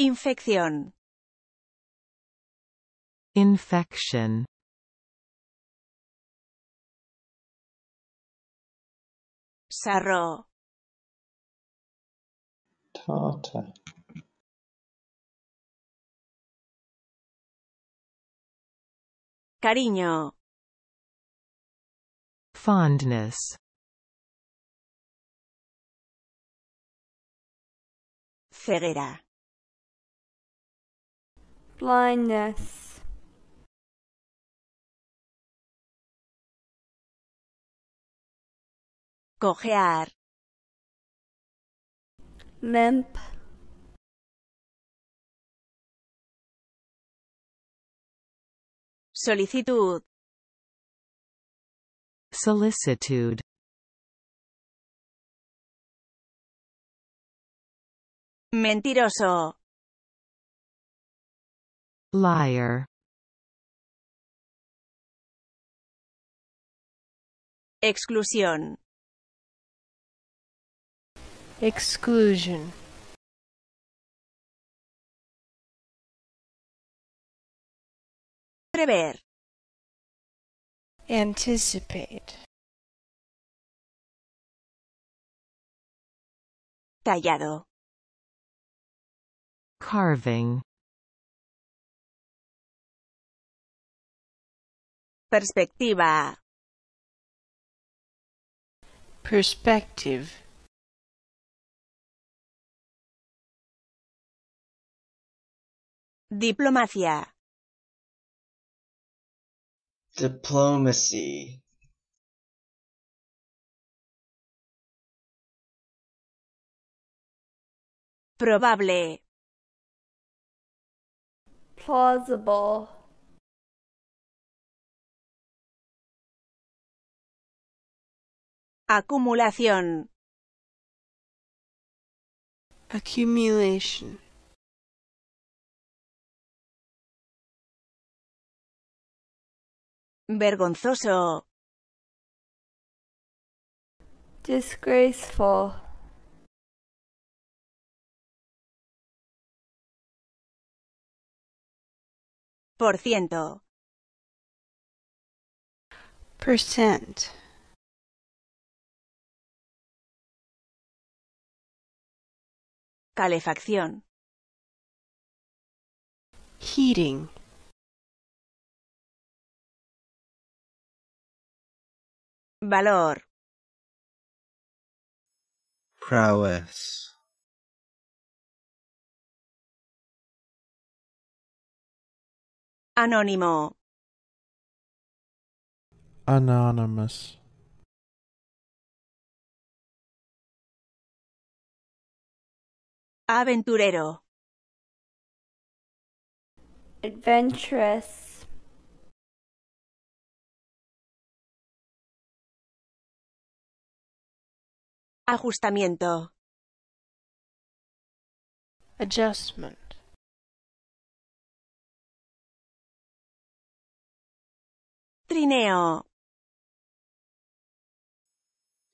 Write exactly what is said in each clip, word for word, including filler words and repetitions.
Infección. Infection. Sarro. Tartar. Cariño. Fondness. Ceguera. Blindness. Cojear. Limp. Solicitud. Solicitude. Mentiroso. Liar. Exclusión. Exclusion. Prever. Anticipate. Tallado. Carving. Perspectiva. Perspective. Diplomacia. Diplomacy. Probable. Plausible. Acumulación. Accumulation. Vergonzoso. Disgraceful. Por ciento. Percent. Calefacción. Heating. Valor. Prowess. Anónimo. Anonymous. Aventurero. Adventurous. Ajustamiento. Adjustment. Trineo.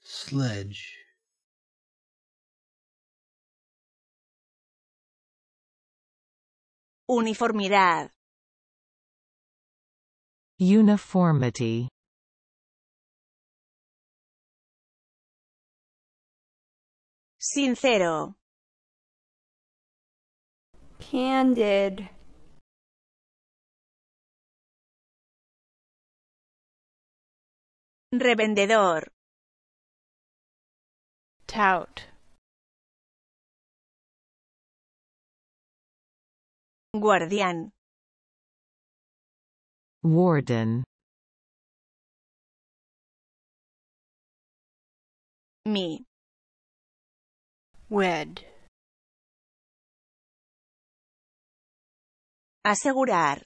Sledge. Uniformidad. Uniformity. Sincero. Candid. Revendedor. Tout. Guardián. Warden. Mi. Wed. Asegurar.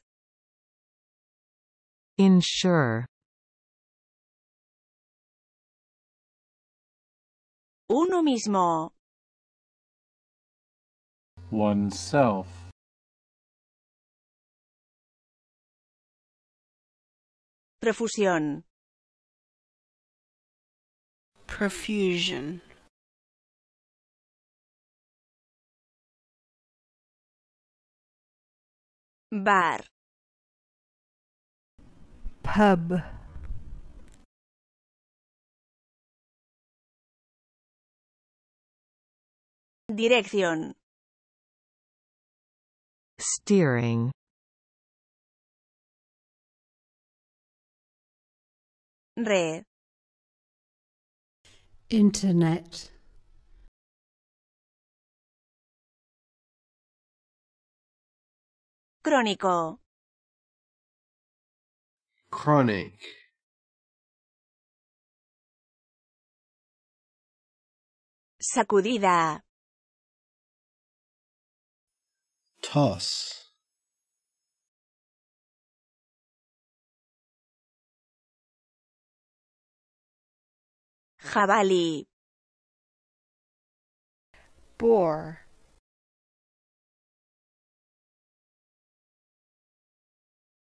Insure. Uno mismo. Oneself. Profusión. Profusion. bar, pub, dirección, steering, red, internet, crónico, chronic, sacudida, toss, jabalí, boar,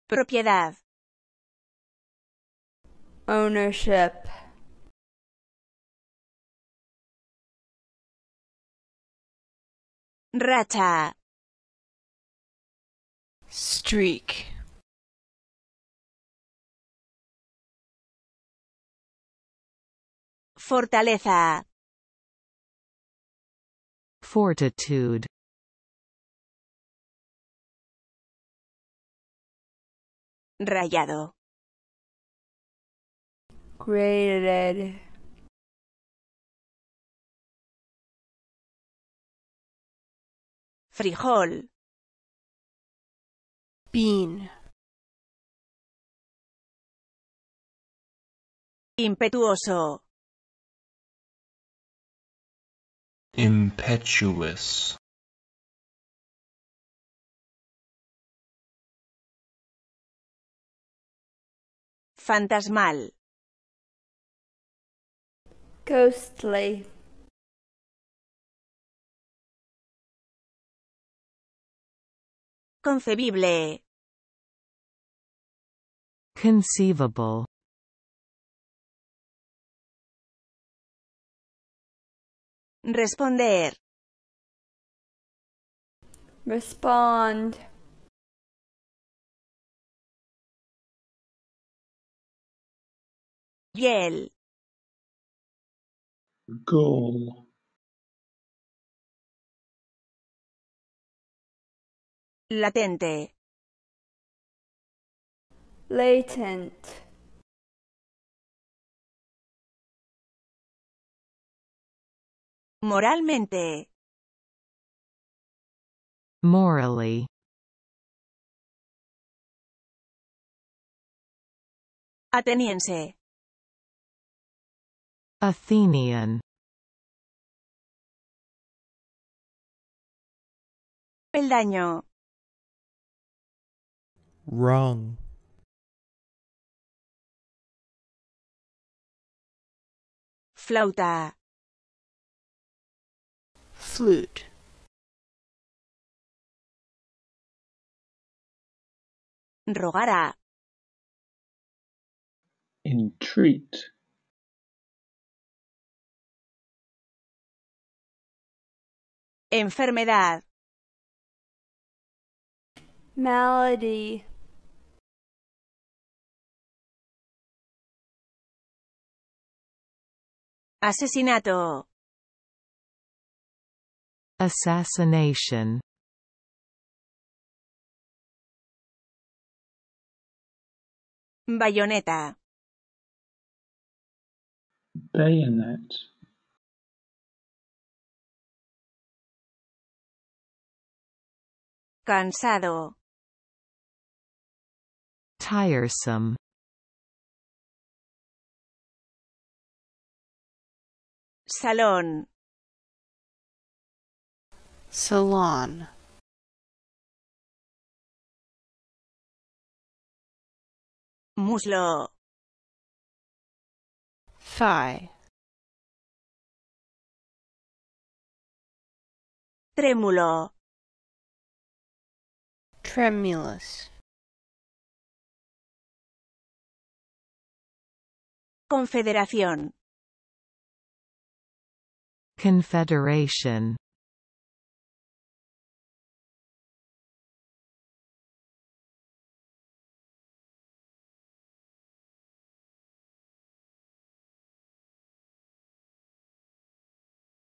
propiedad, ownership, racha, streak, fortaleza, fortitude, rayado, graded, frijol, bean, impetuoso, impetuous, fantasmal, ghostly, concebible, conceivable, responder, respond, piel, goal, latente, latent, moralmente, morally, ateniense, Athenian, peldaño, wrong, flauta, flute, rogará, entreat, enfermedad, malady, asesinato, assassination, bayoneta, bayonet, cansado, tiresome, salón, salon, muslo, thigh, trémulo, tremulous, confederación, confederation,